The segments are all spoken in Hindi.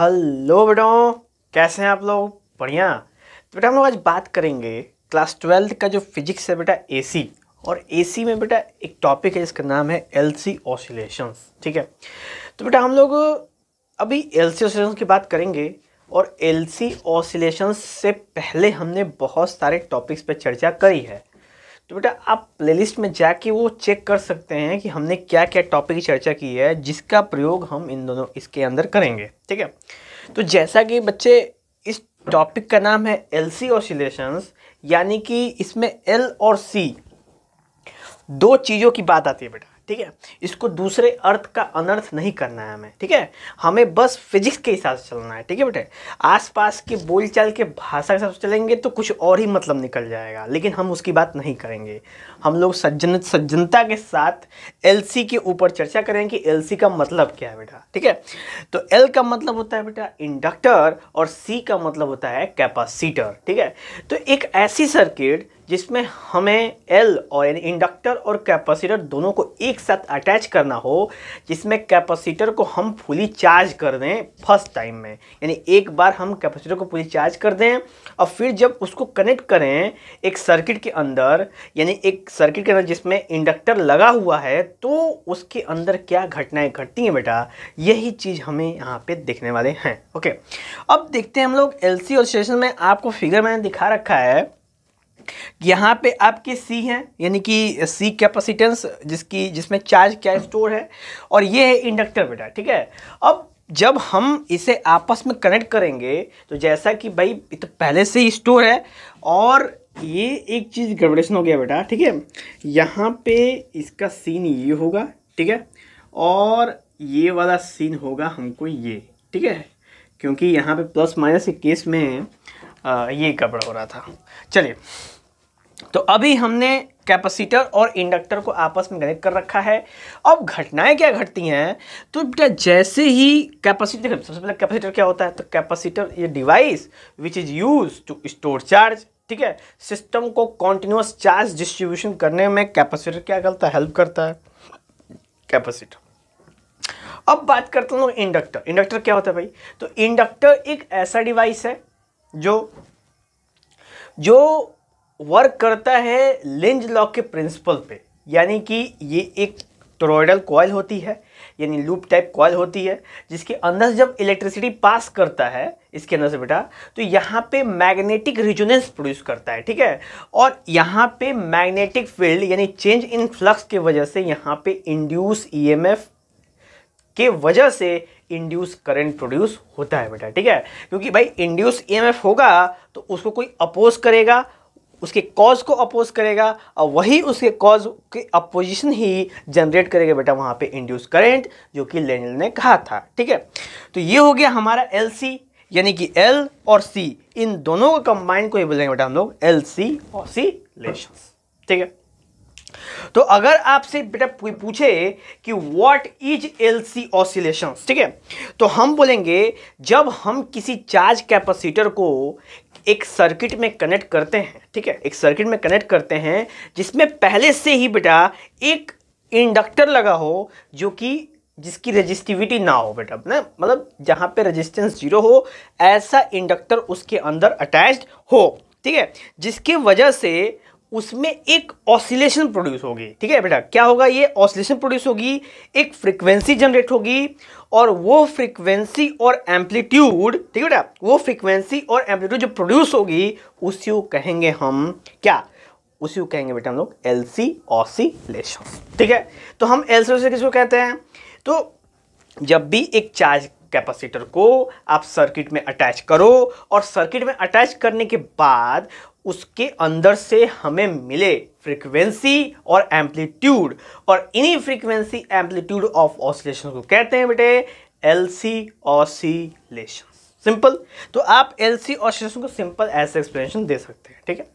हेलो बेटों, कैसे हैं आप लोग? बढ़िया। तो बेटा हम लोग आज बात करेंगे क्लास 12th का जो फिजिक्स है बेटा, एसी। और एसी में बेटा एक टॉपिक है जिसका नाम है एलसी ऑसिलेशंस। ठीक है, तो बेटा हम लोग अभी एलसी ऑसिलेशंस की बात करेंगे। और एलसी ऑसिलेशंस से पहले हमने बहुत सारे टॉपिक्स पर चर्चा करी है, तो बेटा आप प्लेलिस्ट में जाके वो चेक कर सकते हैं कि हमने क्या क्या टॉपिक की चर्चा की है, जिसका प्रयोग हम इन दोनों इसके अंदर करेंगे। ठीक है, तो जैसा कि बच्चे इस टॉपिक का नाम है एलसी ऑसिलेशंस, यानी कि इसमें एल और सी दो चीज़ों की बात आती है बेटा। ठीक है, इसको दूसरे अर्थ का अनर्थ नहीं करना है हमें। ठीक है, हमें बस फिजिक्स के हिसाब से चलना है। ठीक है बेटे, आसपास के बोलचाल के भाषा के हिसाब से चलेंगे तो कुछ और ही मतलब निकल जाएगा, लेकिन हम उसकी बात नहीं करेंगे। हम लोग सज्जनता के साथ एलसी के ऊपर चर्चा करेंगे कि एलसी का मतलब क्या है बेटा। ठीक है, तो एल का मतलब होता है बेटा इंडक्टर, और सी का मतलब होता है कैपेसिटर। ठीक है, तो एक ऐसी सर्किट जिसमें हमें एल और यानी इंडक्टर और कैपेसिटर दोनों को एक साथ अटैच करना हो, जिसमें कैपेसिटर को हम फुली चार्ज कर दें फर्स्ट टाइम में, यानी एक बार हम कैपेसिटर को फुली चार्ज कर दें और फिर जब उसको कनेक्ट करें एक सर्किट के अंदर, यानी एक सर्किट के अंदर जिसमें इंडक्टर लगा हुआ है, तो उसके अंदर क्या घटनाएँ घटती हैं बेटा, यही चीज़ हमें यहाँ पर देखने वाले हैं। ओके, अब देखते हैं हम लोग एलसी ऑसिलेशन में। आपको फिगर मैंने दिखा रखा है, यहाँ पे आपके सी हैं, यानी कि सी कैपेसिटेंस जिसमें चार्ज क्या स्टोर है, और ये है इंडक्टर बेटा। ठीक है, अब जब हम इसे आपस में कनेक्ट करेंगे तो जैसा कि भाई तो पहले से ही स्टोर है, और ये एक चीज़ गड़बड़ेशन हो गया बेटा। ठीक है, यहाँ पे इसका सीन ये होगा। ठीक है, और ये वाला सीन होगा हमको ये। ठीक है, क्योंकि यहाँ पे प्लस माइनस के केस में ये गड़बड़ हो रहा था। चलिए, तो अभी हमने कैपेसिटर और इंडक्टर को आपस में कनेक्ट कर रखा है। अब घटनाएं क्या घटती हैं, तो बेटा जैसे ही कैपेसिटर, सबसे पहले कैपेसिटर क्या होता है, तो कैपेसिटर ये device which is use to store charge. ठीक है, सिस्टम को कॉन्टिन्यूस चार्ज डिस्ट्रीब्यूशन करने में कैपेसिटर क्या करता है, हेल्प करता है कैपेसिटर। अब बात करते हैं लोग इंडक्टर। इंडक्टर क्या होता है भाई, तो इंडक्टर एक ऐसा डिवाइस है जो वर्क करता है लेंज लॉ के प्रिंसिपल पे, यानी कि ये एक टॉरॉयडल कॉइल होती है, यानी लूप टाइप कॉइल होती है, जिसके अंदर जब इलेक्ट्रिसिटी पास करता है इसके अंदर से बेटा, तो यहाँ पे मैग्नेटिक रिजोनेंस प्रोड्यूस करता है। ठीक है, और यहाँ पे मैग्नेटिक फील्ड यानी चेंज इन फ्लक्स के वजह से, यहाँ पे इंड्यूस ईएमएफ के वजह से इंड्यूस करंट प्रोड्यूस होता है बेटा। ठीक है, क्योंकि भाई इंड्यूस ईएमएफ होगा तो उसको कोई अपोज करेगा, उसके कॉज को अपोज करेगा, और वही उसके कॉज के अपोजिशन ही जनरेट करेगा बेटा वहाँ पे इंड्यूस करंट, जो कि लेनल ने कहा था। ठीक है, तो ये हो गया हमारा एलसी, यानी कि एल और सी इन दोनों को कंबाइन को ही बोलेंगे बेटा हम लोग एलसी ऑसिलेशंस। ठीक है, तो अगर आपसे बेटा पूछे कि व्हाट इज एलसी ऑसिलेशंस, ठीक है, तो हम बोलेंगे जब हम किसी चार्ज कैपेसिटर को एक सर्किट में कनेक्ट करते हैं, ठीक है, एक सर्किट में कनेक्ट करते हैं जिसमें पहले से ही बेटा एक इंडक्टर लगा हो, जो कि जिसकी रेजिस्टिविटी ना हो बेटा, ना मतलब जहाँ पे रेजिस्टेंस जीरो हो, ऐसा इंडक्टर उसके अंदर अटैच्ड हो। ठीक है, जिसकी वजह से उसमें एक ऑसिलेशन प्रोड्यूस होगी। ठीक है बेटा, क्या होगा, ये ऑसिलेशन प्रोड्यूस होगी, एक फ्रीक्वेंसी जनरेट होगी, और वो फ्रीक्वेंसी और एम्पलीट्यूड, ठीक है बेटा, वो फ्रीक्वेंसी और एम्पलीट्यूड जो प्रोड्यूस होगी उसी को कहेंगे हम क्या, उसी को कहेंगे बेटा हम लोग एलसी ऑसिलेशंस। ठीक है, तो हम एलसी ऑसिलेशन किसको कहते हैं, तो जब भी एक चार्ज कैपेसिटर को आप सर्किट में अटैच करो, और सर्किट में अटैच करने के बाद उसके अंदर से हमें मिले फ्रीक्वेंसी और एम्पलीट्यूड, और इन्हीं फ्रीक्वेंसी एम्पलीट्यूड ऑफ ऑसिलेशन को कहते हैं बेटे एलसी ऑसिलेशन। सिंपल, तो आप एलसी ऑसिलेशन को सिंपल ऐसे एक्सप्लेनेशन दे सकते हैं। ठीक है,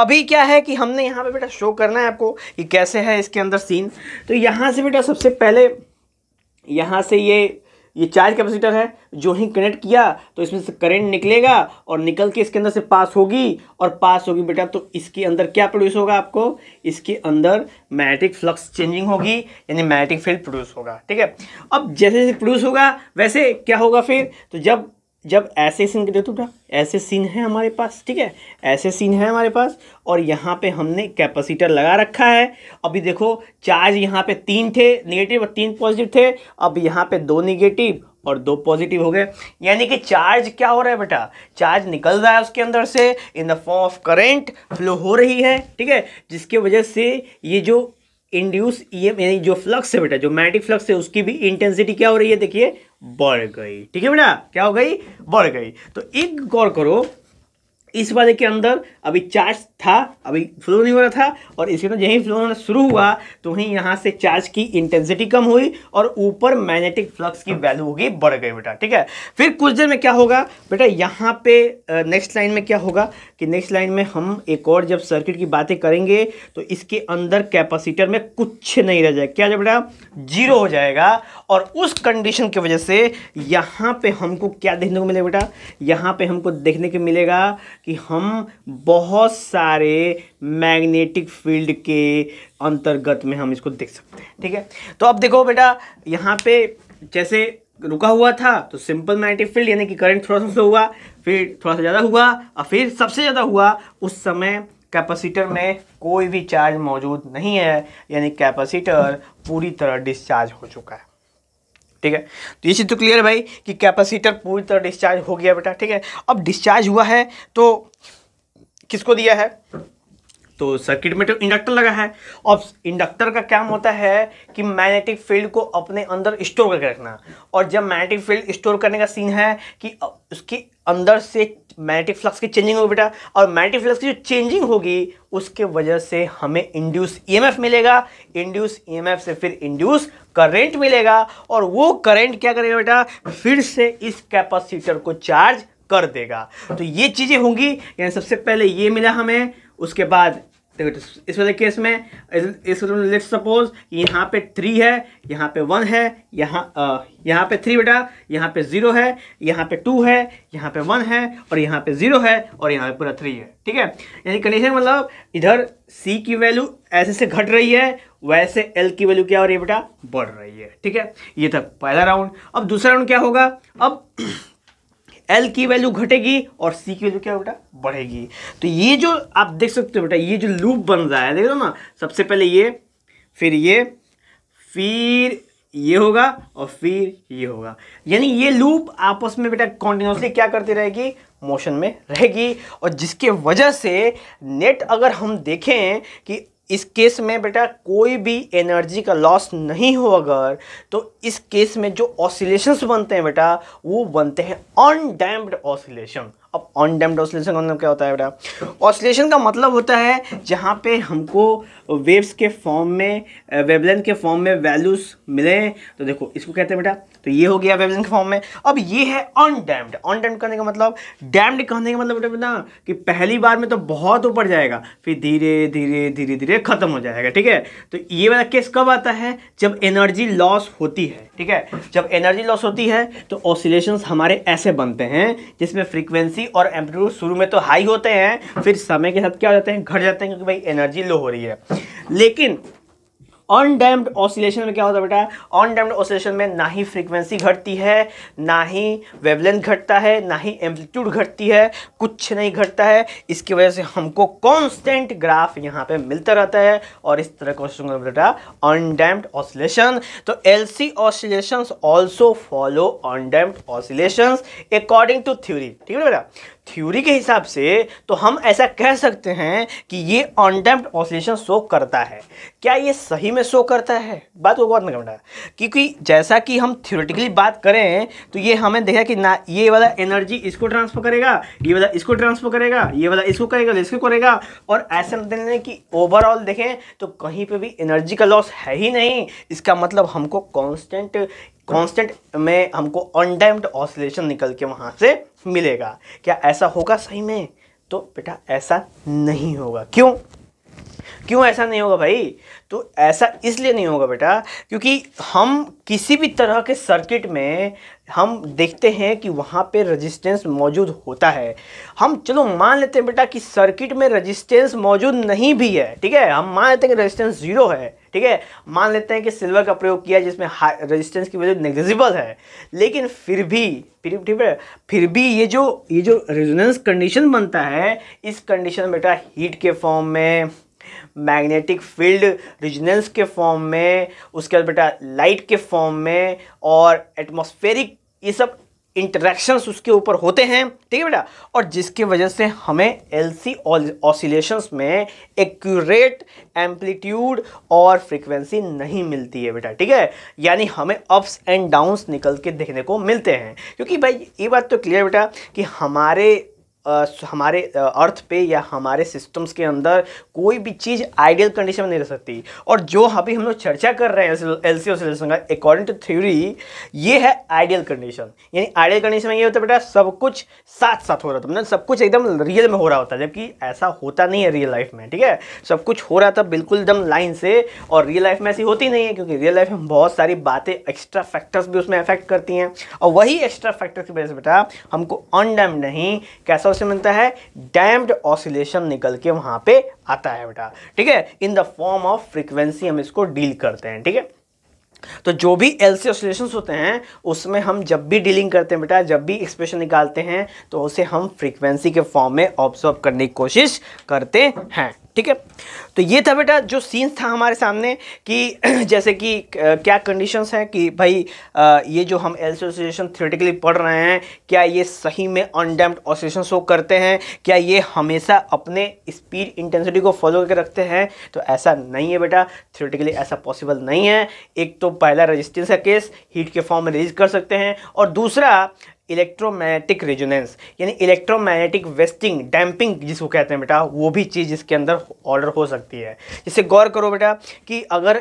अभी क्या है कि हमने यहाँ पे बेटा शो करना है आपको कि कैसे है इसके अंदर सीन। तो यहाँ से बेटा सबसे पहले यहाँ से ये ये चार्ज कैपेसिटर है, जो ही कनेक्ट किया तो इसमें से करंट निकलेगा और निकल के इसके अंदर से पास होगी और पास होगी बेटा तो इसके अंदर क्या प्रोड्यूस होगा, आपको इसके अंदर मैग्नेटिक फ्लक्स चेंजिंग होगी यानी मैग्नेटिक फील्ड प्रोड्यूस होगा। ठीक है, अब जैसे जैसे प्रोड्यूस होगा वैसे क्या होगा फिर, तो जब जब ऐसे सीन के देखो बेटा, ऐसे सीन है हमारे पास, ठीक है ऐसे सीन है हमारे पास और यहाँ पे हमने कैपेसिटर लगा रखा है। अभी देखो चार्ज यहाँ पे 3 थे नेगेटिव और 3 पॉजिटिव थे, अब यहाँ पे 2 नेगेटिव और 2 पॉजिटिव हो गए, यानी कि चार्ज क्या हो रहा है बेटा, चार्ज निकल रहा है उसके अंदर से in the form of current flow हो रही है। ठीक है, जिसकी वजह से ये जो इंड्यूस ईएम यानी जो फ्लक्स है बेटा, जो मैग्नेटिक फ्लक्स है उसकी भी इंटेंसिटी क्या हो रही है, देखिए बढ़ गई। ठीक है बेटा, क्या हो गई, बढ़ गई। तो एक गौर करो इस वाले के अंदर, अभी चार्ज था अभी फ्लो नहीं हो रहा था और इसके अंदर यहीं फ्लो होना शुरू हुआ तो वहीं यहाँ से चार्ज की इंटेंसिटी कम हुई और ऊपर मैग्नेटिक फ्लक्स की वैल्यू होगी बढ़ गई बेटा। ठीक है, फिर कुछ देर में क्या होगा बेटा, यहाँ पे नेक्स्ट लाइन में क्या होगा कि नेक्स्ट लाइन में हम एक और जब सर्किट की बातें करेंगे तो इसके अंदर कैपेसिटर में कुछ नहीं रह जाएगा, क्या जाए बेटा, जीरो हो जाएगा। और उस कंडीशन की वजह से यहाँ पर हमको क्या देखने को मिलेगा बेटा, यहाँ पर हमको देखने को मिलेगा कि हम बहुत सारे मैग्नेटिक फील्ड के अंतर्गत में हम इसको देख सकते हैं। ठीक है, तो अब देखो बेटा यहाँ पे जैसे रुका हुआ था तो सिंपल मैग्नेटिक फील्ड यानी कि करंट थोड़ा सा हुआ, फिर थोड़ा सा ज़्यादा हुआ और फिर सबसे ज़्यादा हुआ, उस समय कैपेसिटर में कोई भी चार्ज मौजूद नहीं है यानी कैपेसिटर पूरी तरह डिस्चार्ज हो चुका है। ठीक है, तो ये चीज़ तो क्लियर है भाई कि कैपेसिटर पूरी तरह डिस्चार्ज हो गया बेटा। ठीक है, अब डिस्चार्ज हुआ है तो किसको दिया है, तो सर्किट में तो इंडक्टर लगा है। अब इंडक्टर का काम होता है कि मैग्नेटिक फील्ड को अपने अंदर स्टोर करके रखना, और जब मैग्नेटिक फील्ड स्टोर करने का सीन है कि उसके अंदर से मैग्नेटिक फ्लक्स की चेंजिंग होगी बेटा, और मैग्नेटिक फ्लक्स की जो चेंजिंग होगी उसके वजह से हमें इंड्यूस ईएमएफ मिलेगा, इंड्यूस ईएमएफ से फिर इंड्यूस करंट मिलेगा और वो करंट क्या करेगा बेटा, फिर से इस कैपेसिटर को चार्ज कर देगा। तो ये चीज़ें होंगी, यानी सबसे पहले ये मिला हमें, उसके बाद इस वाले केस में लेट्स सपोज यहाँ पे 3 है, यहाँ पे 1 है, यहाँ पे 3 बेटा, यहाँ पे 0 है, यहाँ पे 2 है, यहाँ पे 1 है और यहाँ पे 0 है और यहाँ पे पूरा 3 है। ठीक है, यानी कंडीशन मतलब इधर C की वैल्यू ऐसे से घट रही है, वैसे L की वैल्यू क्या हो रही है बेटा, बढ़ रही है। ठीक है, ये था पहला राउंड। अब दूसरा राउंड क्या होगा, अब L की वैल्यू घटेगी और C की वैल्यू क्या बेटा, बढ़ेगी। तो ये जो आप देख सकते हो बेटा, ये जो लूप बन रहा है देख लो ना, सबसे पहले ये फिर ये होगा और फिर ये होगा, यानी ये लूप आपस में बेटा कॉन्टिन्यूसली क्या करती रहेगी, मोशन में रहेगी। और जिसके वजह से नेट अगर हम देखें कि इस केस में बेटा कोई भी एनर्जी का लॉस नहीं हो अगर, तो इस केस में जो ऑसिलेशंस बनते हैं बेटा वो बनते हैं अनडैम्प्ड ऑसिलेशन। अब अनडैम्प्ड ऑसिलेशन का मतलब क्या होता है बेटा, ऑसिलेशन का मतलब होता है जहाँ पे हमको वेव्स के फॉर्म में, वेवलेंथ के फॉर्म में वैल्यूज मिलें, तो देखो इसको कहते हैं बेटा, तो ये हो गया वेवलेंथ के फॉर्म में। अब ये है अनडैम्प्ड, अनडैम्प्ड करने का मतलब, डैम्प्ड कहने का मतलब बेटा ना कि पहली बार में तो बहुत ऊपर जाएगा फिर धीरे धीरे धीरे धीरे खत्म हो जाएगा। ठीक है, तो ये वाला केस कब आता है, जब एनर्जी लॉस होती है। ठीक है, जब एनर्जी लॉस होती है तो ऑसिलेशंस हमारे ऐसे बनते हैं जिसमें फ्रीक्वेंसी और एम्पलीट्यूड शुरू में तो हाई होते हैं, फिर समय के साथ क्या हो जाते हैं, घट जाते हैं क्योंकि भाई एनर्जी लो हो रही है। लेकिन अनडैम्प्ड ऑसिलेशन में क्या होता है बेटा, अनडैम्प्ड ऑसिलेशन में ना ही फ्रीक्वेंसी घटती है, ना ही वेवलेंथ घटता है, ना ही एम्पलीट्यूड घटती है, कुछ नहीं घटता है। इसकी वजह से हमको कांस्टेंट ग्राफ यहाँ पे मिलता रहता है और इस तरह का बेटा अनडैम्प्ड ऑसिलेशन। तो LC oscillations also follow undamped oscillations according to theory. ठीक है बेटा, थ्योरी के हिसाब से तो हम ऐसा कह सकते हैं कि ये अनडैम्प्ड ऑसिलेशन शो करता है। क्या ये सही में शो करता है, बात को गौर में करना, क्योंकि जैसा कि हम थ्योरेटिकली बात करें तो ये हमें देखा कि ना ये वाला एनर्जी इसको ट्रांसफर करेगा, ये वाला इसको ट्रांसफर करेगा, ये वाला इसको करेगा, इसको करेगा, और ऐसे मतलब नहीं कि ओवरऑल देखें तो कहीं पर भी एनर्जी का लॉस है ही नहीं। इसका मतलब हमको कांस्टेंट में हमको अनडैम्प्ड ऑसिलेशन निकल के वहाँ से मिलेगा। क्या ऐसा होगा सही में, तो बेटा ऐसा नहीं होगा। क्यों, क्यों ऐसा नहीं होगा भाई? तो ऐसा इसलिए नहीं होगा बेटा क्योंकि हम किसी भी तरह के सर्किट में हम देखते हैं कि वहाँ पे रेजिस्टेंस मौजूद होता है। हम चलो मान लेते हैं बेटा कि सर्किट में रेजिस्टेंस मौजूद नहीं भी है, ठीक है, हम मान लेते हैं कि रेजिस्टेंस जीरो है, ठीक है, मान लेते हैं कि सिल्वर का प्रयोग किया जिसमें रेजिस्टेंस की वजह नेग्लिजिबल है, लेकिन फिर भी ये जो रेजोनेंस कंडीशन बनता है, इस कंडीशन में बेटा हीट के फॉर्म में, मैग्नेटिक फील्ड रेजोनेंस के फॉर्म में, उसके बाद बेटा लाइट के फॉर्म में और एटमॉस्फेरिक, ये सब इंटरेक्शंस उसके ऊपर होते हैं, ठीक है बेटा, और जिसकी वजह से हमें एलसी ऑसिलेशंस में एक्यूरेट एम्पलीट्यूड और फ्रीक्वेंसी नहीं मिलती है बेटा, ठीक है, यानी हमें अप्स एंड डाउन्स निकल के देखने को मिलते हैं। क्योंकि भाई ये बात तो क्लियर बेटा कि हमारे अर्थ पे या हमारे सिस्टम्स के अंदर कोई भी चीज़ आइडियल कंडीशन में नहीं रह सकती, और जो अभी हम लोग चर्चा कर रहे हैं एलसी ऑसिलेशन का अकॉर्डिंग टू थ्योरी, ये है आइडियल कंडीशन। यानी आइडियल कंडीशन में ये होता है बेटा सब कुछ साथ साथ हो रहा था, मतलब सब कुछ एकदम रियल में हो रहा होता है, जबकि ऐसा होता नहीं है रियल लाइफ में, ठीक है, सब कुछ हो रहा था बिल्कुल एकदम लाइन से, और रियल लाइफ में ऐसी होती नहीं है क्योंकि रियल लाइफ में बहुत सारी बातें एक्स्ट्रा फैक्टर्स भी उसमें अफेक्ट करती हैं, और वही एक्स्ट्रा फैक्टर्स की वजह से बेटा हमको अनडैम्ड नहीं कैसा उससे मिलता है, डैम्प्ड ऑसिलेशन निकल के वहाँ पे आता है बेटा, ठीक है, in the form of frequency हम इसको डील करते हैं, ठीक है। तो जो भी एलसी ऑसिलेशंस होते हैं उसमें हम जब भी डीलिंग करते हैं बेटा, जब भी एक्सप्रेशन निकालते हैं तो उसे हम फ्रीक्वेंसी के फॉर्म में ऑब्जर्व करने की कोशिश करते हैं, ठीक है। तो ये था बेटा जो सीन था हमारे सामने कि जैसे कि क्या कंडीशंस हैं कि भाई ये जो हम एलसी ऑसिलेशन थ्योरेटिकली पढ़ रहे हैं, क्या ये सही में अनडैम्प्ड ऑसिलेशन शो करते हैं, क्या ये हमेशा अपने स्पीड इंटेंसिटी को फॉलो करके रखते हैं? तो ऐसा नहीं है बेटा, थ्योरेटिकली ऐसा पॉसिबल नहीं है। एक तो पहला रेजिस्टेंस का केस हीट के फॉर्म में रेज कर सकते हैं, और दूसरा इलेक्ट्रोमैग्नेटिक रेजोनेंस यानी इलेक्ट्रोमैग्नेटिक वेस्टिंग डैम्पिंग जिसको कहते हैं बेटा, वो भी चीज़ इसके अंदर ऑर्डर हो सकती है। जैसे गौर करो बेटा कि अगर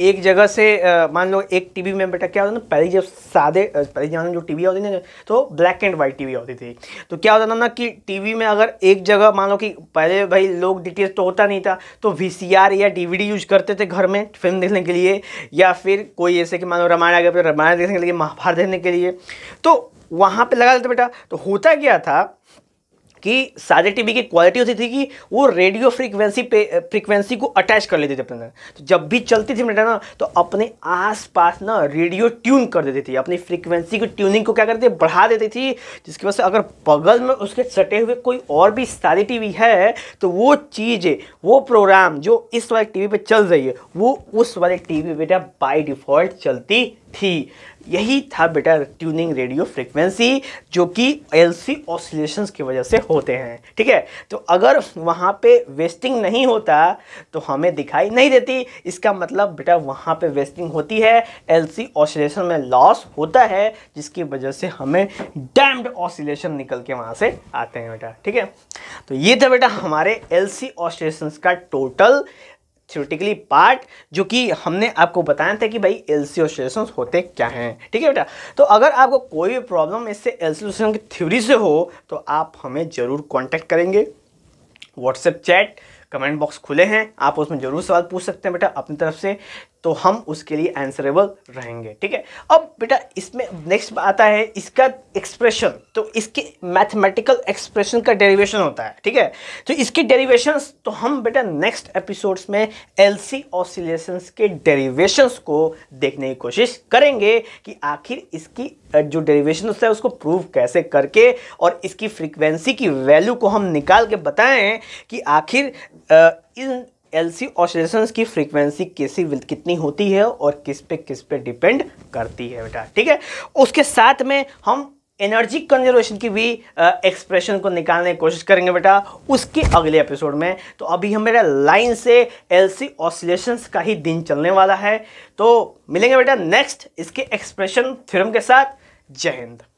एक जगह से मान लो एक टीवी में बेटा क्या होता ना, पहले जब पहले जमाने में जो टीवी होती ना तो ब्लैक एंड वाइट टीवी होती थी, तो क्या होता था ना कि टीवी में अगर एक जगह मान लो कि पहले भाई लोग डीटीएच तो होता नहीं था तो वीसीआर या डीवीडी यूज करते थे घर में फिल्म देखने के लिए, या फिर कोई ऐसे कि मान लो रामायण आ गया फिर रामायण देखने के लिए, महाभारत देखने के लिए, तो वहाँ पे लगा देते बेटा। तो होता क्या था कि सारे टीवी की क्वालिटी होती थी कि वो रेडियो फ्रीक्वेंसी पे फ्रीक्वेंसी को अटैच कर लेते थे अपने अंदर, तो जब भी चलती थी बेटा ना तो अपने आसपास ना रेडियो ट्यून कर देती थी, अपनी फ्रीक्वेंसी की ट्यूनिंग को क्या करती थी, बढ़ा देती थी, जिसकी वजह से अगर बगल में उसके सटे हुए कोई और भी सारी टीवी है तो वो चीज़ें, वो प्रोग्राम जो इस वाले टीवी पर चल रही है वो उस वाले टीवी बेटा बाई डिफ़ॉल्ट चलती थी। यही था बेटा ट्यूनिंग रेडियो फ्रिक्वेंसी जो कि एलसी ऑसिलेशंस की वजह से होते हैं, ठीक है। तो अगर वहाँ पे वेस्टिंग नहीं होता तो हमें दिखाई नहीं देती, इसका मतलब बेटा वहाँ पे वेस्टिंग होती है, एलसी ऑसिलेशन में लॉस होता है, जिसकी वजह से हमें डैम्ड ऑसिलेशन निकल के वहाँ से आते हैं बेटा, ठीक है। तो ये था बेटा हमारे एलसी ऑसिलेशंस का टोटल थ्योरेटिकली पार्ट जो कि हमने आपको बताया था कि भाई एलसी ऑसिलेशंस होते क्या हैं, ठीक है बेटा। तो अगर आपको कोई भी प्रॉब्लम इससे एलसी ऑसिलेशन की थ्योरी से हो तो आप हमें ज़रूर कांटेक्ट करेंगे, व्हाट्सएप चैट कमेंट बॉक्स खुले हैं, आप उसमें ज़रूर सवाल पूछ सकते हैं बेटा अपनी तरफ से, तो हम उसके लिए आंसरेबल रहेंगे, ठीक है। अब बेटा इसमें नेक्स्ट आता है इसका एक्सप्रेशन, तो इसके मैथमेटिकल एक्सप्रेशन का डेरिवेशन होता है, ठीक है। तो इसके डेरिवेशंस तो हम बेटा नेक्स्ट एपिसोड्स में एलसी ऑसिलेशंस के डेरिवेशंस को देखने की कोशिश करेंगे कि आखिर इसकी जो डेरिवेशन होता है उसको प्रूव कैसे करके और इसकी फ्रीक्वेंसी की वैल्यू को हम निकाल के बताएँ कि आखिर इन एलसी ऑसिलेशंस की फ्रीक्वेंसी कैसी कितनी होती है और किस पे डिपेंड करती है बेटा, ठीक है। उसके साथ में हम एनर्जी कंजर्वेशन की भी एक्सप्रेशन को निकालने की कोशिश करेंगे बेटा उसके अगले एपिसोड में। तो अभी हम बेटा लाइन से एलसी ऑसिलेशंस का ही दिन चलने वाला है, तो मिलेंगे बेटा नेक्स्ट इसके एक्सप्रेशन थ्योरम के साथ। जय हिंद।